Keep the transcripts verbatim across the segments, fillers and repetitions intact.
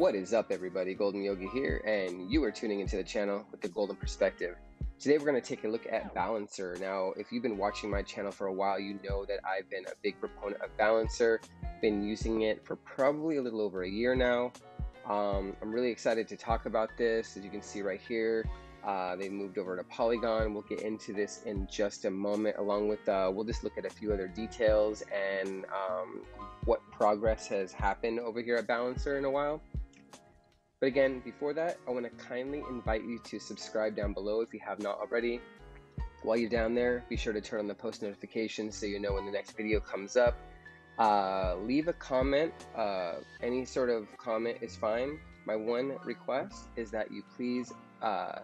What is up, everybody? Golden Yogi here, and you are tuning into the channel with the Golden Perspective. Today we're going to take a look at Balancer. Now, if you've been watching my channel for a while, you know that I've been a big proponent of Balancer, been using it for probably a little over a year now. Um, I'm really excited to talk about this. As you can see right here, uh, they moved over to Polygon. We'll get into this in just a moment, along with, uh, we'll just look at a few other details and um, what progress has happened over here at Balancer in a while. But again, before that, I want to kindly invite you to subscribe down below if you have not already. While you're down there, be sure to turn on the post notifications so you know when the next video comes up. Uh, leave a comment. Uh, any sort of comment is fine. My one request is that you please uh,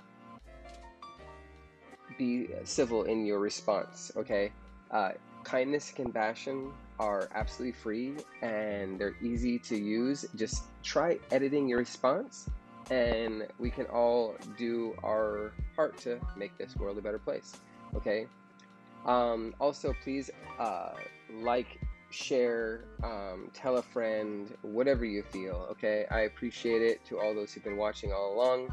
be civil in your response, okay? Uh, kindness and compassion are absolutely free and they're easy to use. Just try editing your response and we can all do our part to make this world a better place, okay? Um, also, please uh, like, share, um, tell a friend, whatever you feel, okay? I appreciate it to all those who've been watching all along.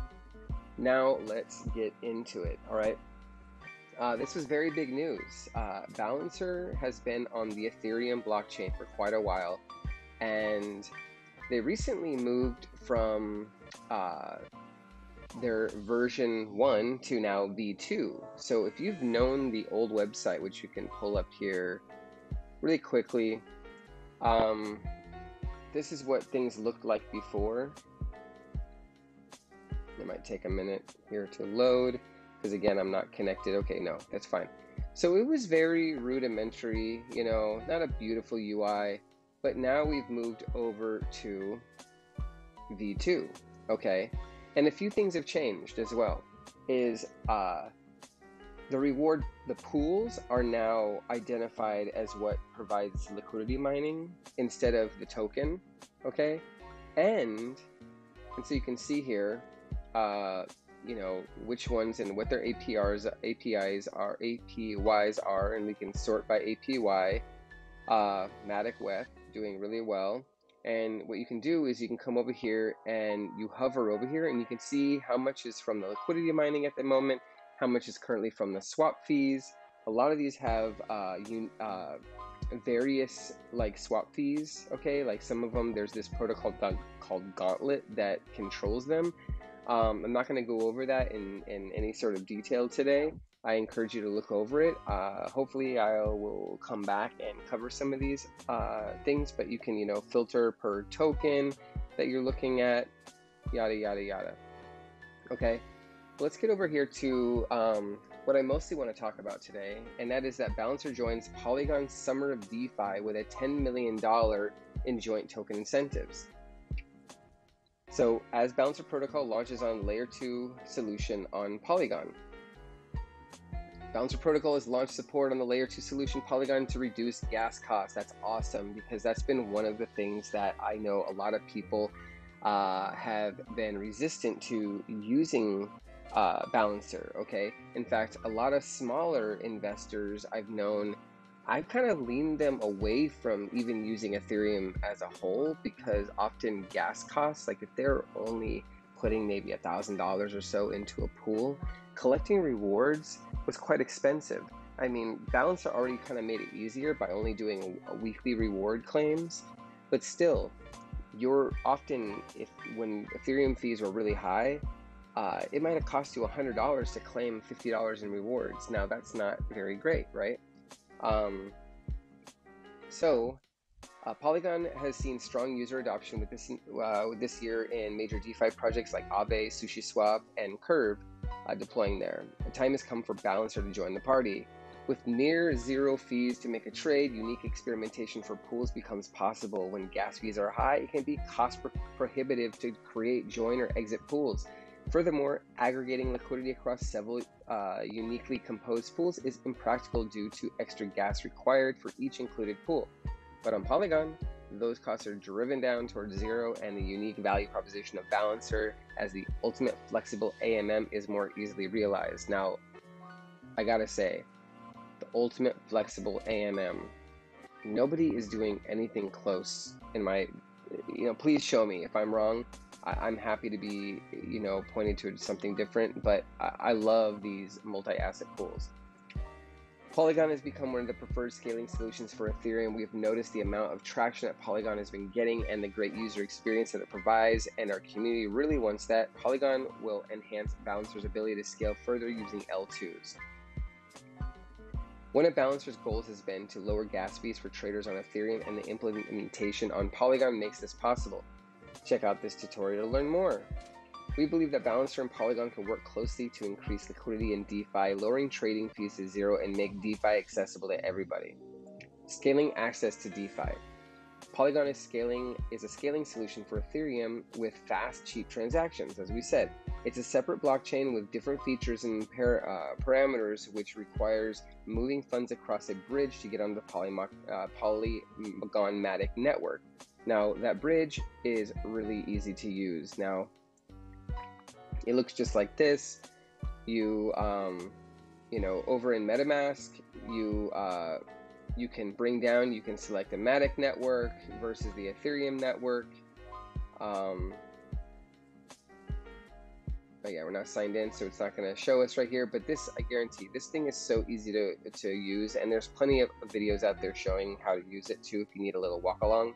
Now let's get into it, all right? Uh, this was very big news. Uh, Balancer has been on the Ethereum blockchain for quite a while, and they recently moved from uh, their version one to now V two. So if you've known the old website, which you can pull up here really quickly, um, this is what things looked like before. It might take a minute here to load, because again, I'm not connected. Okay, no, that's fine. So it was very rudimentary, you know, not a beautiful U I, but now we've moved over to V two, okay? And a few things have changed as well, is uh, the reward, the pools are now identified as what provides liquidity mining instead of the token, okay? And, and so you can see here, uh, you know, which ones and what their A P Rs, A P Is are, A P Ys are, and we can sort by A P Y. Uh, Matic Web doing really well. And what you can do is you can come over here and you hover over here and you can see how much is from the liquidity mining at the moment, how much is currently from the swap fees. A lot of these have uh, un uh, various like swap fees, okay? Like some of them, there's this protocol called Gauntlet that controls them. Um, I'm not going to go over that in, in any sort of detail today. I encourage you to look over it. Uh, hopefully I will come back and cover some of these uh, things, but you can, you know, filter per token that you're looking at, yada, yada, yada. Okay, let's get over here to um, what I mostly want to talk about today, and that is that Balancer joins Polygon Summer of DeFi with a ten million dollars in joint token incentives. So as Balancer Protocol launches on layer two solution on Polygon. Balancer Protocol has launched support on the layer two solution Polygon to reduce gas costs. That's awesome, because that's been one of the things that I know a lot of people uh, have been resistant to using uh, Balancer, okay? In fact, a lot of smaller investors I've known, I've kind of leaned them away from even using Ethereum as a whole, because often gas costs, like if they're only putting maybe a thousand dollars or so into a pool, collecting rewards was quite expensive. I mean, Balancer already kind of made it easier by only doing a weekly reward claims, but still, you're often, if when Ethereum fees were really high, uh, it might have cost you a hundred dollars to claim fifty dollars in rewards. Now that's not very great, right? Um, so, uh, Polygon has seen strong user adoption with this, uh, this year in major DeFi projects like Aave, SushiSwap, and Curve uh, deploying there. The time has come for Balancer to join the party. With near zero fees to make a trade, unique experimentation for pools becomes possible. When gas fees are high, it can be cost pro prohibitive to create, join, or exit pools. Furthermore, aggregating liquidity across several uh, uniquely composed pools is impractical due to extra gas required for each included pool. But on Polygon, those costs are driven down towards zero, and the unique value proposition of Balancer as the ultimate flexible A M M is more easily realized. Now, I gotta say, the ultimate flexible A M M, nobody is doing anything close in my, you know, please show me if I'm wrong. I, I'm happy to be, you know, pointing to something different, but I, I love these multi-asset pools. Polygon has become one of the preferred scaling solutions for Ethereum. We have noticed the amount of traction that Polygon has been getting and the great user experience that it provides, and our community really wants that. Polygon will enhance Balancer's ability to scale further using L twos. One of Balancer's goals has been to lower gas fees for traders on Ethereum, and the implementation on Polygon makes this possible. Check out this tutorial to learn more. We believe that Balancer and Polygon can work closely to increase liquidity in DeFi, lowering trading fees to zero and make DeFi accessible to everybody. Scaling access to DeFi. Polygon is scaling is a scaling solution for Ethereum with fast, cheap transactions, as we said. It's a separate blockchain with different features and par, uh, parameters, which requires moving funds across a bridge to get onto the Polymo, uh, Polygon Matic network. Now, that bridge is really easy to use. Now, it looks just like this. You, um, you know, over in MetaMask, you uh, you can bring down, you can select the Matic network versus the Ethereum network. Um, but yeah, we're not signed in, so it's not going to show us right here. But this, I guarantee, this thing is so easy to to use, and there's plenty of videos out there showing how to use it too, if you need a little walk along.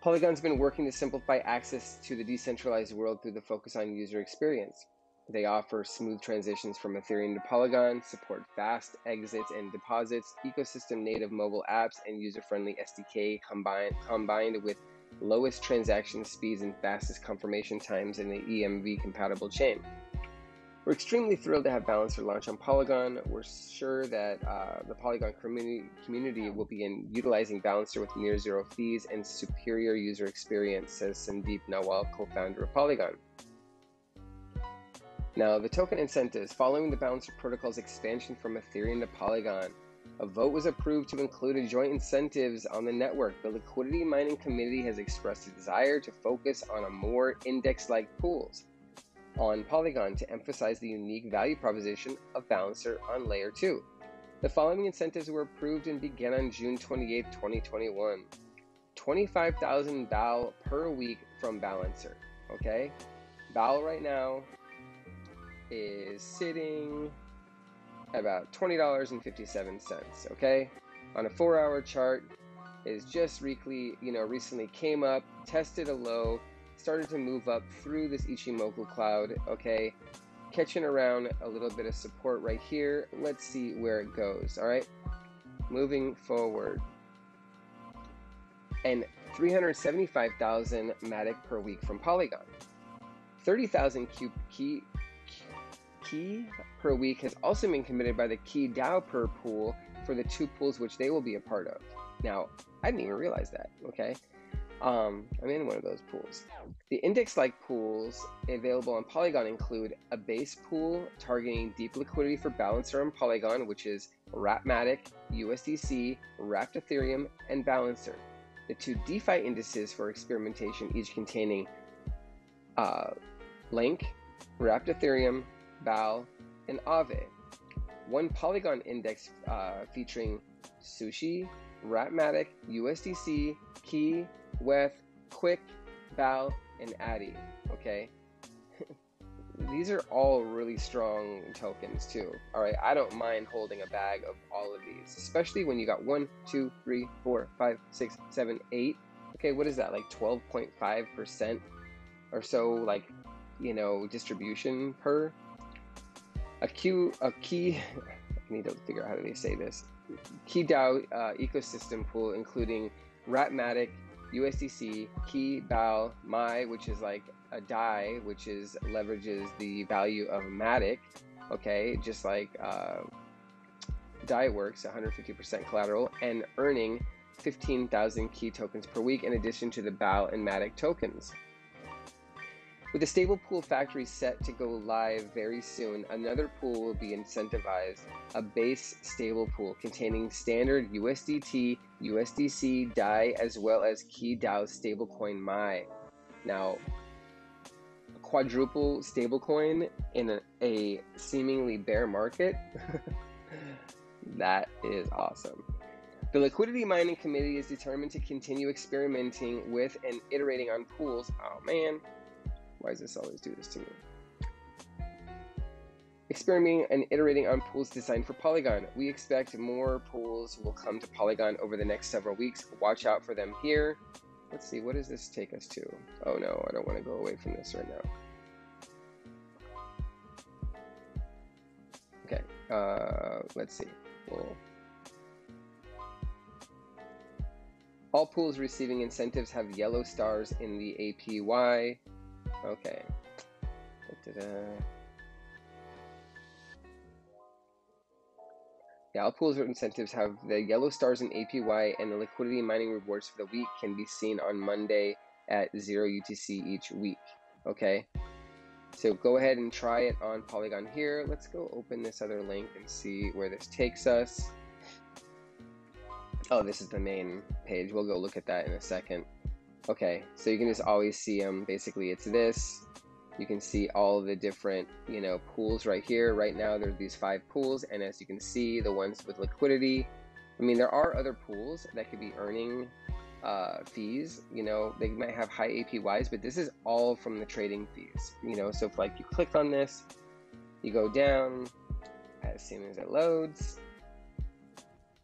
Polygon's been working to simplify access to the decentralized world through the focus on user experience. They offer smooth transitions from Ethereum to Polygon, support fast exits and deposits, ecosystem-native mobile apps, and user-friendly S D K combined, combined with lowest transaction speeds and fastest confirmation times in the E M V-compatible chain. We're extremely thrilled to have Balancer launch on Polygon. We're sure that uh, the Polygon community, community will begin utilizing Balancer with near zero fees and superior user experience, says Sandeep Nawal, co-founder of Polygon. Now, the token incentives. Following the Balancer protocol's expansion from Ethereum to Polygon, a vote was approved to include a joint incentives on the network. The liquidity mining community has expressed a desire to focus on a more index-like pools on Polygon to emphasize the unique value proposition of Balancer on Layer two. The following incentives were approved and began on June twenty-eighth, twenty twenty-one. twenty-five thousand B A L per week from Balancer, okay? B A L right now is sitting at about twenty dollars and fifty-seven cents, okay? On a four-hour chart, is just recently, you know, recently came up, tested a low, started to move up through this Ichimoku cloud, okay, catching around a little bit of support right here. Let's see where it goes. All right, moving forward. And three hundred seventy-five thousand Matic per week from Polygon. thirty thousand QiDAO per week has also been committed by the QiDAO per pool for the two pools which they will be a part of. Now, I didn't even realize that, okay? Um, I'm in one of those pools. The index-like pools available on Polygon include a base pool targeting deep liquidity for Balancer on Polygon, which is Ratmatic, U S D C, Wrapped Ethereum, and Balancer. The two DeFi indices for experimentation, each containing uh, LINK, Wrapped Ethereum, B A L, and Aave. One Polygon index uh, featuring SUSHI, Ratmatic, U S D C, Key, With, QUICK, B A L, and ADDI, okay? These are all really strong tokens too, all right? I don't mind holding a bag of all of these, especially when you got one, two, three, four, five, six, seven, eight. Okay, what is that, like twelve point five percent or so, like, you know, distribution per? A Q, a key, I need to figure out how do they say this. QiDAO uh, ecosystem pool, including Ratmatic, U S D C, Key, B A L, Mai, which is like a D A I, which is leverages the value of Matic, okay, just like uh, D A I works, one hundred fifty percent collateral, and earning fifteen thousand Key tokens per week in addition to the B A L and Matic tokens. With a stable pool factory set to go live very soon, another pool will be incentivized, a base stable pool containing standard U S D T, U S D C, D A I, as well as QiDAO stablecoin Mai. Now, a quadruple stablecoin in a, a seemingly bear market, that is awesome. The Liquidity Mining Committee is determined to continue experimenting with and iterating on pools. Oh man, why does this always do this to me? Experimenting and iterating on pools designed for Polygon. We expect more pools will come to Polygon over the next several weeks. Watch out for them here. Let's see, what does this take us to? Oh no, I don't want to go away from this right now. Okay, uh, let's see. We'll... All pools receiving incentives have yellow stars in the A P Y. Okay. Da-da-da. Yeah, all pools or incentives have the yellow stars in A P Y, and the liquidity mining rewards for the week can be seen on Monday at zero U T C each week. Okay. So go ahead and try it on Polygon here. Let's go open this other link and see where this takes us. Oh, this is the main page. We'll go look at that in a second. Okay, so you can just always see them. Basically, it's this. You can see all the different, you know, pools right here. Right now, there are these five pools, and as you can see, the ones with liquidity. I mean, there are other pools that could be earning uh, fees. You know, they might have high A P Ys, but this is all from the trading fees. You know, so if like you click on this, you go down as soon as it loads.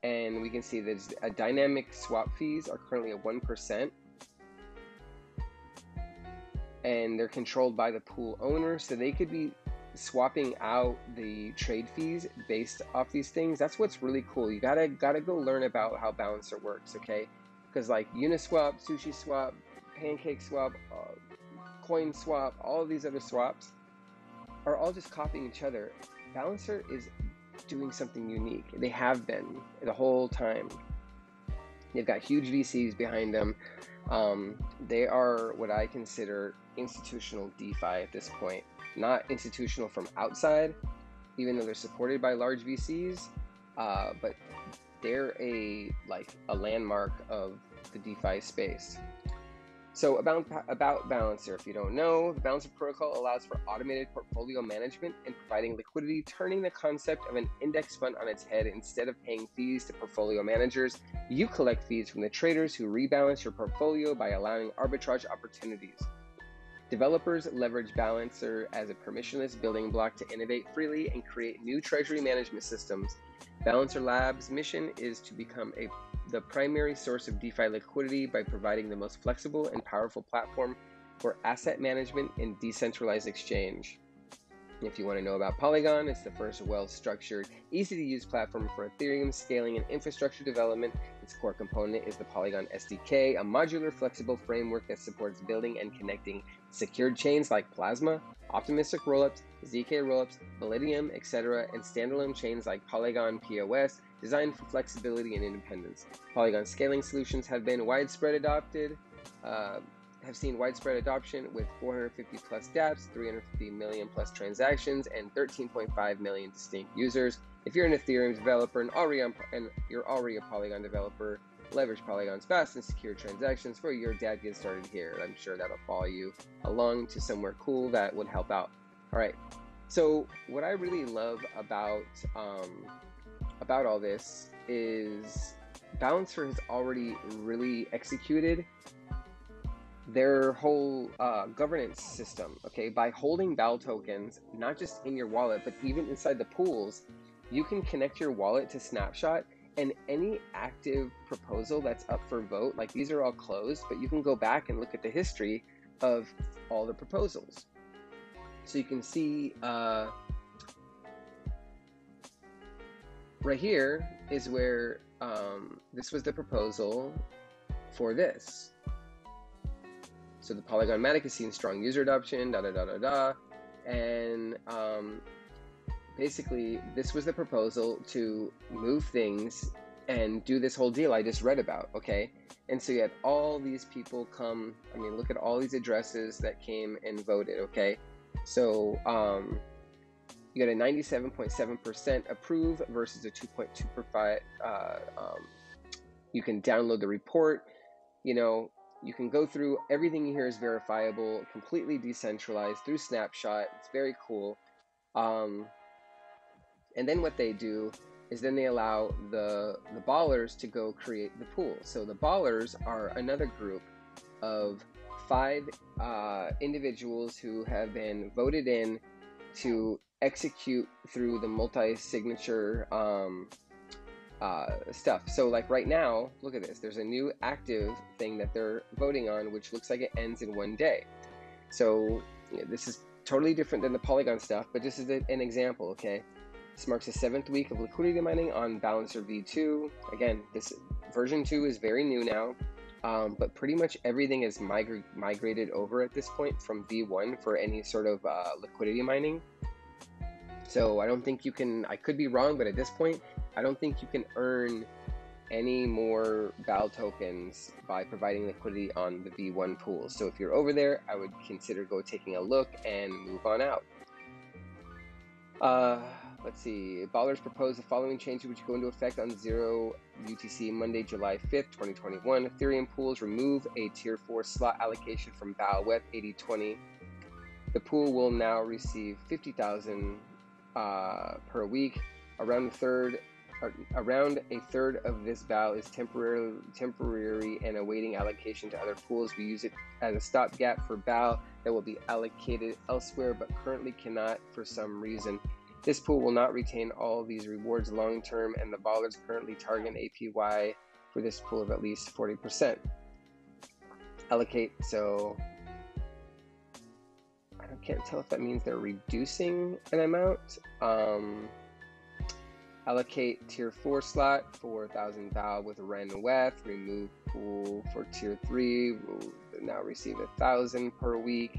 And we can see that a dynamic swap fees are currently at one percent. And they're controlled by the pool owner, so they could be swapping out the trade fees based off these things. That's what's really cool. You gotta gotta go learn about how Balancer works, okay? Because like Uniswap, SushiSwap, Pancake Swap, uh, Coin Swap, all of these other swaps are all just copying each other. Balancer is doing something unique. They have been the whole time. They've got huge V Cs behind them. Um, they are what I consider institutional DeFi at this point, not institutional from outside, even though they're supported by large V Cs, uh, but they're a like a landmark of the DeFi space. So about, about Balancer, if you don't know, the Balancer protocol allows for automated portfolio management and providing liquidity, turning the concept of an index fund on its head. Instead of paying fees to portfolio managers, you collect fees from the traders who rebalance your portfolio by allowing arbitrage opportunities. Developers leverage Balancer as a permissionless building block to innovate freely and create new treasury management systems. Balancer Labs' mission is to become a the primary source of DeFi liquidity by providing the most flexible and powerful platform for asset management and decentralized exchange. If you want to know about Polygon, it's the first well-structured, easy-to-use platform for Ethereum scaling and infrastructure development. Its core component is the Polygon S D K, a modular, flexible framework that supports building and connecting secured chains like Plasma, Optimistic Rollups, Z K Rollups, Validium, et cetera, and standalone chains like Polygon P O S, designed for flexibility and independence. Polygon scaling solutions have been widespread adopted, uh, have seen widespread adoption with four hundred fifty plus dApps, three hundred fifty million plus transactions, and thirteen point five million distinct users. If you're an Ethereum developer and, already on, and you're already a Polygon developer, leverage Polygon's fast and secure transactions for your dApp. Get started here. I'm sure that'll follow you along to somewhere cool that would help out. All right. So what I really love about um, about all this is Balancer has already really executed their whole uh, governance system, okay? By holding B A L tokens, not just in your wallet, but even inside the pools, you can connect your wallet to Snapshot, and any active proposal that's up for vote, like these are all closed, but you can go back and look at the history of all the proposals. So you can see uh, right here is where um, this was the proposal for this. So the Polygon Matic has seen strong user adoption, da da da da da, and um, basically this was the proposal to move things and do this whole deal I just read about, okay? And so you had all these people come, I mean, look at all these addresses that came and voted, okay? So um, you got a ninety-seven point seven percent approve versus a two point two percent, uh, um, you can download the report, you know, you can go through, everything here is verifiable, completely decentralized through Snapshot. It's very cool. Um, And then what they do is then they allow the, the ballers to go create the pool. So the ballers are another group of five uh, individuals who have been voted in to execute through the multi-signature um, uh, stuff. So like right now, look at this, there's a new active thing that they're voting on, which looks like it ends in one day. So you know, this is totally different than the Polygon stuff, but this is a, an example, okay? This marks the seventh week of liquidity mining on Balancer V two. Again, this version two is very new now, um, but pretty much everything is migra migrated over at this point from V one for any sort of uh, liquidity mining. So I don't think you can, I could be wrong, but at this point, I don't think you can earn any more B A L tokens by providing liquidity on the V one pool. So if you're over there, I would consider go taking a look and move on out. Uh, Let's see, ballers propose the following changes which go into effect on zero U T C Monday, July fifth, twenty twenty-one. Ethereum pools remove a tier four slot allocation from B A L Web eighty twenty. The pool will now receive fifty thousand uh, per week. Around a third, uh, around a third of this B A L is temporary, temporary and awaiting allocation to other pools. We use it as a stopgap for B A L that will be allocated elsewhere, but currently cannot for some reason. This pool will not retain all these rewards long term, and the ballers currently target an A P Y for this pool of at least forty percent. Allocate, so I can't tell if that means they're reducing an amount. Um, allocate tier four slot for one thousand B A L with random weth, remove pool for tier three, will now receive one thousand per week.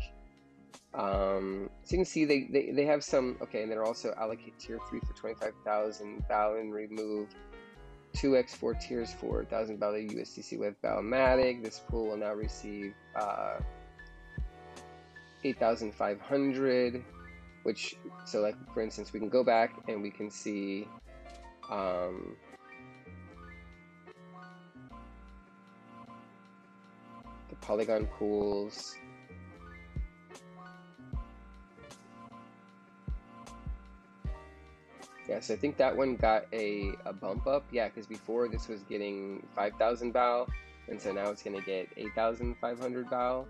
Um, so you can see they, they, they have some, okay, and they're also allocate tier three for twenty-five thousand B A L and remove two X four tiers for one thousand B A L U S D C with B A L Matic. This pool will now receive uh, eight thousand five hundred, which, so like for instance, we can go back and we can see, um, the Polygon pools. Yeah, so I think that one got a, a bump up. Yeah, because before this was getting five thousand B A L, and so now it's going to get eight thousand five hundred B A L.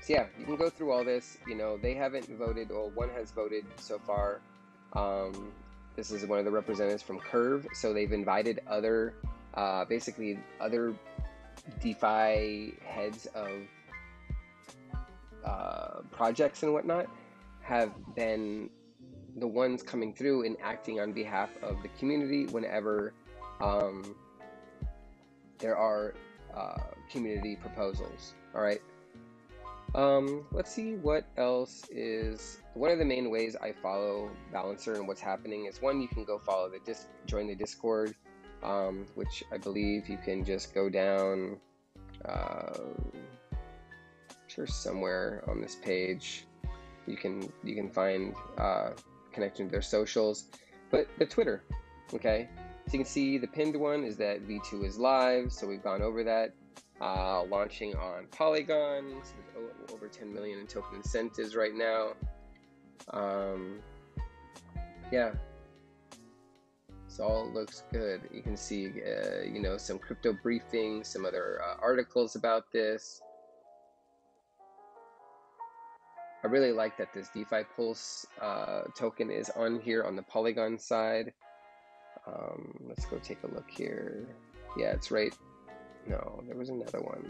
So yeah, you can go through all this. You know, they haven't voted, or well, one has voted so far. Um, this is one of the representatives from Curve. So they've invited other, uh, basically other DeFi heads of uh, projects and whatnot, have been the ones coming through and acting on behalf of the community whenever um, there are uh, community proposals. All right. Um, let's see what else is. One of the main ways I follow Balancer and what's happening is, one, you can go follow the dis join the Discord, um, which I believe you can just go down. Uh, I'm sure somewhere on this page. You can you can find uh, connection to their socials, but the Twitter, okay? So you can see the pinned one is that V two is live, so we've gone over that. Uh, launching on Polygon, so over ten million in token incentives right now. Um, yeah, so all looks good. You can see uh, you know, some crypto briefings, some other uh, articles about this. I really like that this DeFi Pulse uh, token is on here on the Polygon side. Um, let's go take a look here. Yeah, it's right. No, there was another one.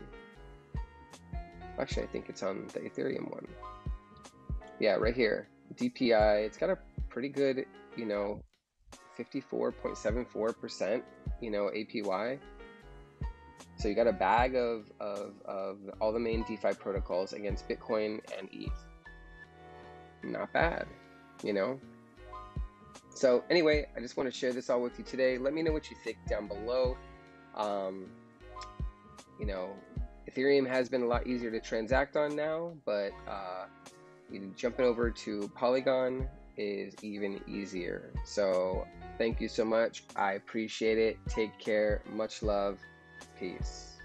Actually, I think it's on the Ethereum one. Yeah, right here. D P I. It's got a pretty good, you know, fifty-four point seven four percent, you know, A P Y. So you got a bag of, of, of all the main DeFi protocols against Bitcoin and E T H. Not bad, you know? So anyway, I just want to share this all with you today. Let me know what you think down below. Um, you know, Ethereum has been a lot easier to transact on now, but uh, jumping over to Polygon is even easier. So thank you so much. I appreciate it. Take care. Much love. Peace.